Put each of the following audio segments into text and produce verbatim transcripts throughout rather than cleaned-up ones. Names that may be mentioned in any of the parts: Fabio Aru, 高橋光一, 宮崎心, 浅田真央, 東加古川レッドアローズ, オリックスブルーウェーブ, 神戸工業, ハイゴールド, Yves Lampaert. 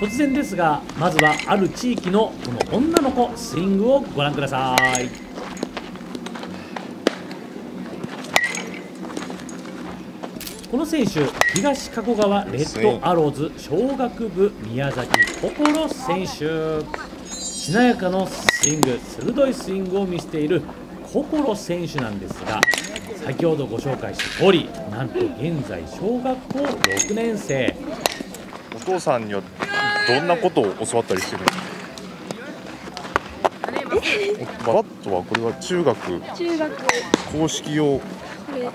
突然ですが、まずはある地域のこの女の子スイングをご覧ください。この選手、東加古川レッドアローズ小学部宮崎心選手、しなやかのスイング、鋭いスイングを見せている心選手なんですが、先ほどご紹介した通り、なんと現在小学校ろくねん生。お父さんにはどんなことを教わったりしてるんですか？バットはこれは中学公式用。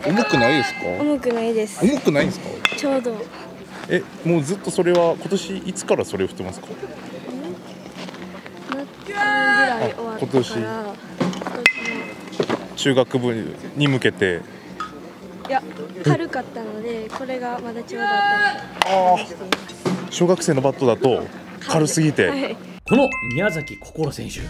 重くないですか？重くないです。重くないんですか？ちょうど。え、もうずっとそれは今年いつからそれを振ってますか？今年。中学部に向けて。いや、軽かったので、これがまだちょうどあった。ああ。小学生のバットだと軽すぎて。はい、この宮崎心選手。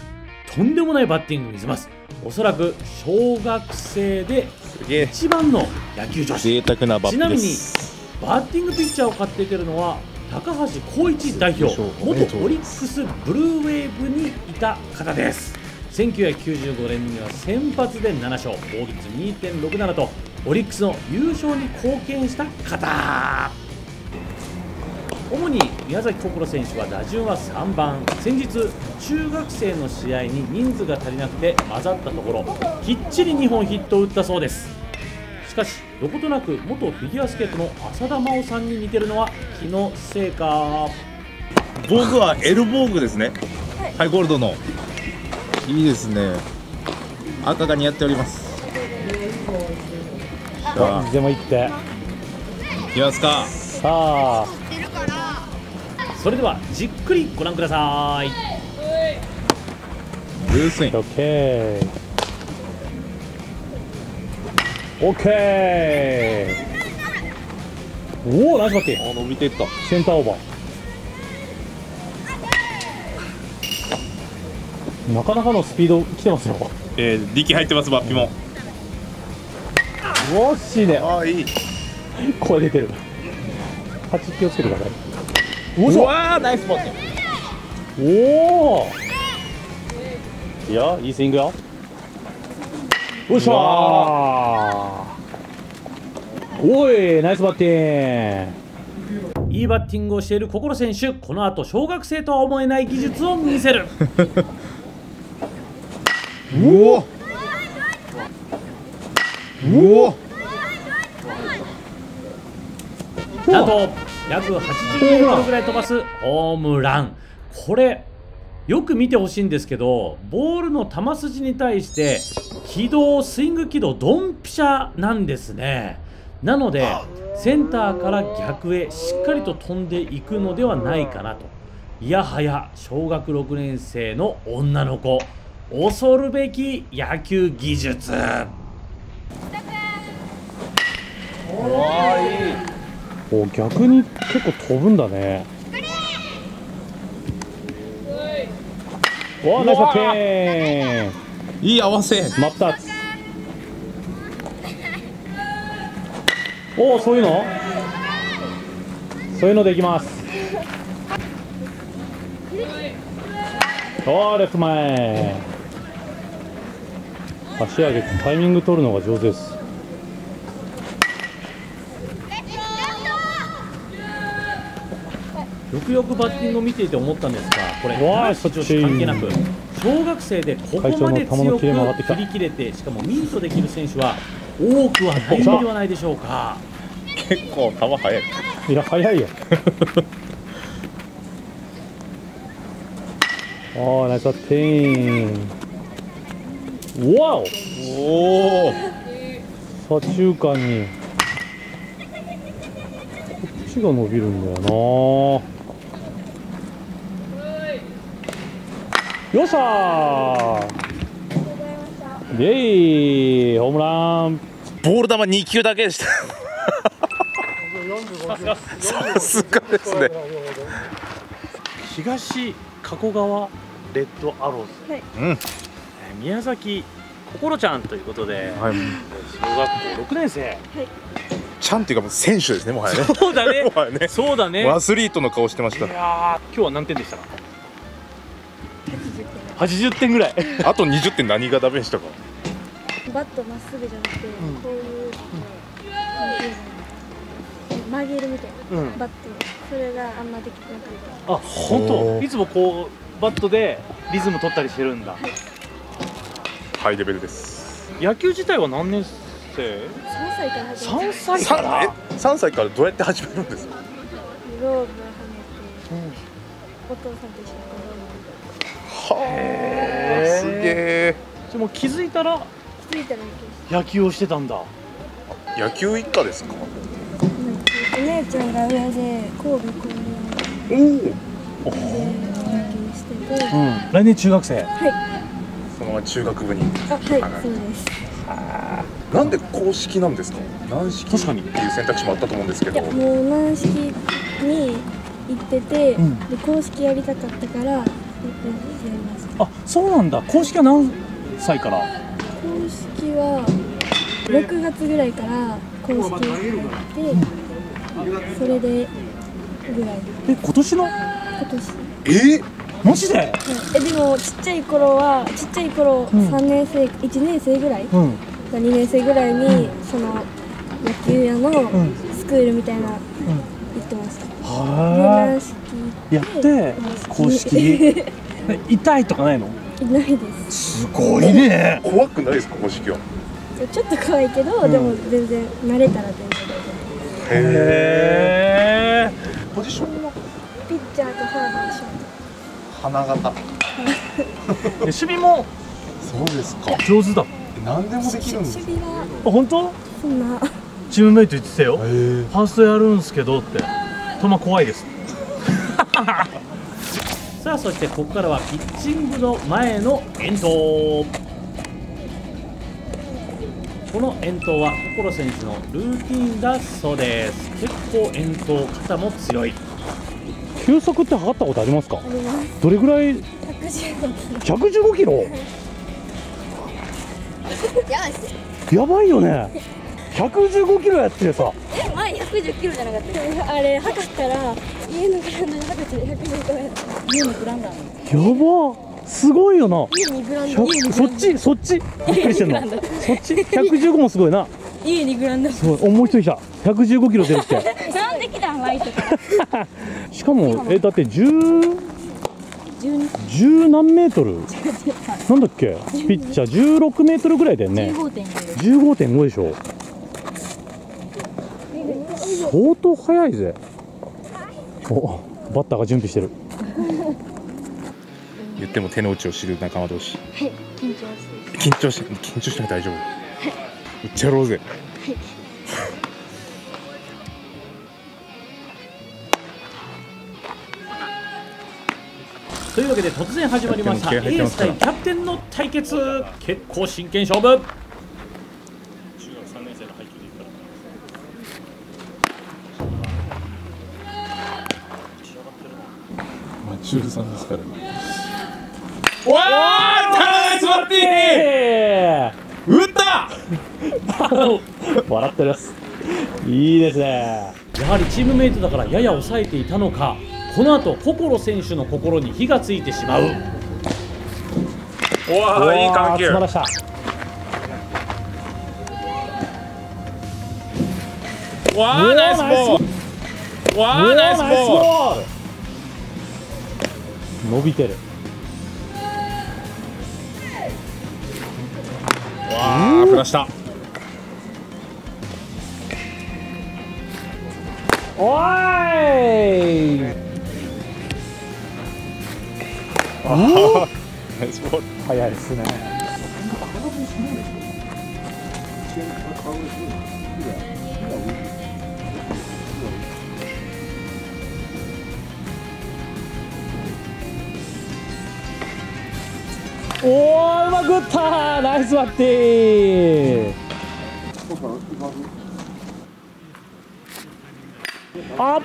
とんでもないバッティングを見せます。おそらく小学生で一番の野球女子。贅沢なバッティングです。ちなみにバッティングピッチャーを買っていけるのは高橋光一代表、元オリックスブルーウェーブにいた方です。せんきゅうひゃくきゅうじゅうごねんには先発でななしょう、防御率 にてんろくなな とオリックスの優勝に貢献した方。主に宮崎心選手は打順はさんばん、先日、中学生の試合に人数が足りなくて混ざったところ、きっちりにほんヒットを打ったそうです。しかし、どことなく元フィギュアスケートの浅田真央さんに似てるのは気のせいか。防具はエルボーグですね、はい、ハイゴールドの。いいですね、赤が似合っております。でもいっていきますか。さあ、それではじっくりご覧ください。ルースイン。オッケー。オッケー。おお、ナイスバッティング。伸びていった。センターオーバー。なかなかのスピード来てますよ。えー、力入ってます、バッピも。惜しいね。ああ、いい。声出てる。八気をつけてください。うわー、ナイスボール。おお、いや、いいスイングよ。よっしゃー。おい、ナイスバッティング。いいバッティングをしている心選手、この後小学生とは思えない技術を見せる。うおうお、なんと約はちじゅうメートルぐらい飛ばすホームラン。これよく見てほしいんですけど、ボールの球筋に対して軌道、スイング軌道ドンピシャなんですね。なのでセンターから逆へしっかりと飛んでいくのではないかなと。いやはや小学ろくねん生の女の子、恐るべき野球技術。逆に結構飛ぶんだね。おお、ナイスバッティング。いい合わせ。真っ二つ。おお、そういうの。そういうのできます。おお、レフト前。足上げ、タイミング取るのが上手です。よくよくバッティングを見ていて思ったんですが、これ、そっち関係なく、小学生でここまで強く振り切れて、しかもミートできる選手は多くはないのではないでしょうか。結構、球速い。いや、速いよ。おー、ナイスバッティング。わお、おお、左中間に。こっちが伸びるんだよな。よっしゃー、イエーイ、ホームラン。ボール球にきゅうだけでした。さすがですね。東加古川レッドアローズ、はい、うん、宮崎心ちゃんということで、はい、小学校ろくねん生、はい、ちちゃんというかもう選手ですね、もはやね。そうだね。もはやね。そうだね。アスリートの顔してました。いやー、今日は何点でしたか。はちじゅってんぐらい。あとにじゅってん何がダメでしたか。バットまっすぐじゃなくて、うん、こういう、うん、曲げるみたいな、うん、バット、それがあんまできてなかった。あ、本当。いつもこうバットでリズム取ったりしてるんだ。はい、ハイレベルです。野球自体は何年生？三歳から始める。三歳から？三歳からどうやって始めるんですか？グローブはめて、うん、お父さんと一緒に。はあ、すげえ。でも気づいたら野球をしてたんだ。野球一家ですか。お姉ちゃんが上で神戸工業で野球してて、うん、来年中学生。はい。そのまま中学部に。あ、はい、そうです。なんで硬式なんですか。軟式っていう選択肢もあったと思うんですけど。いや、もう軟式に行ってて、うん、で硬式やりたかったから。あ、そうなんだ。公式は何歳から？公式はろくがつぐらいから公式に入って、うん、それでぐらい。え、今年の？今年。え、マジで？はい、え、でもちっちゃい頃はちっちゃい頃さんねん生、うん、いちねん生ぐらい、うん、にねん生ぐらいに、うん、その野球屋のスクールみたいな行ってました。はー。やって公式痛いとかないの？ないです。すごいね。怖くないですか公式は？ちょっと怖いけど、でも全然慣れたら全然大丈夫。へえ。ポジションもピッチャーとハーバーション。花形。守備もそうですか。上手だ。何でもできるんです。守備は。あ、本当？そんな。チームメイト言ってたよ。ファーストやるんすけどって。球怖いです。さあ、そしてここからはピッチングの前の遠投。この遠投は心選手のルーティンだそうです。結構遠投肩も強い。球速って測ったことありますか？あります。どれぐらい？ひゃくじゅうごキロ。やばいよね。ひゃくじゅうごキロやってるさ。え、前ひゃくじゅっキロじゃなかった？あれ測ったら家のグラウンドに測ってひゃくじゅうキロやった。家のグラウンドやばー。すごいよな。家にグラウンド。そっちそっちびっくりしてんの。そっちひゃくじゅうごもすごいな。家にグラウンド。すごい。もう一人来た。ひゃくじゅうごキロ出るってなんで来たんワイとかしかも、え、だってじゅう何メートルなんだっけ。ピッチャーじゅうろくメートルぐらいだよね。 じゅうごてんご でしょ。相当速いぜ。お、バッターが準備してる。言っても手の内を知る仲間同士。はい、緊張して緊張して緊張しても大丈夫。はい、打っちゃろうぜ。はいというわけで突然始まりましたエース対キャプテンの対決。結構真剣勝負。中さんですからね。おー、素晴らしい。打った。笑ってます。いいですね。やはりチームメイトだからやや抑えていたのか、この後心選手の心に火がついてしまう。おー、いい緩急。素晴らしかった。わー、ナイスボール。わー、ナイスボール。伸びてる。わあ、振らした。おーい。ああ、ナイスボール。早いですね。おー、うまく打った。ナイスバッティング。あ、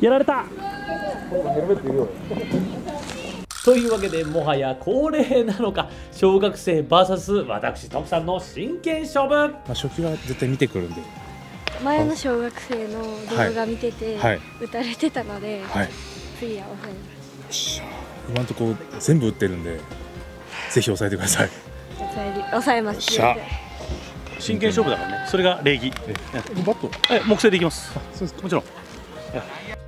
やられた。というわけで、もはや恒例なのか小学生 ブイエス 私徳さんの真剣勝負。まあ初球は絶対見てくるんで前の小学生の動画見てて、はい、打たれてたので、はい、次は抑えます。今のところ全部打ってるんで、ぜひ抑えてください。抑え、抑えます。真剣勝負だからね。それが礼儀。バット？え、木製でいきます。そうです。もちろん。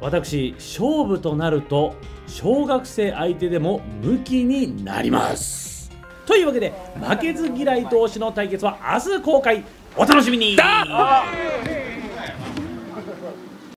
私、勝負となると小学生相手でもムキになります。というわけで負けず嫌い同士の対決は明日公開。お楽しみに。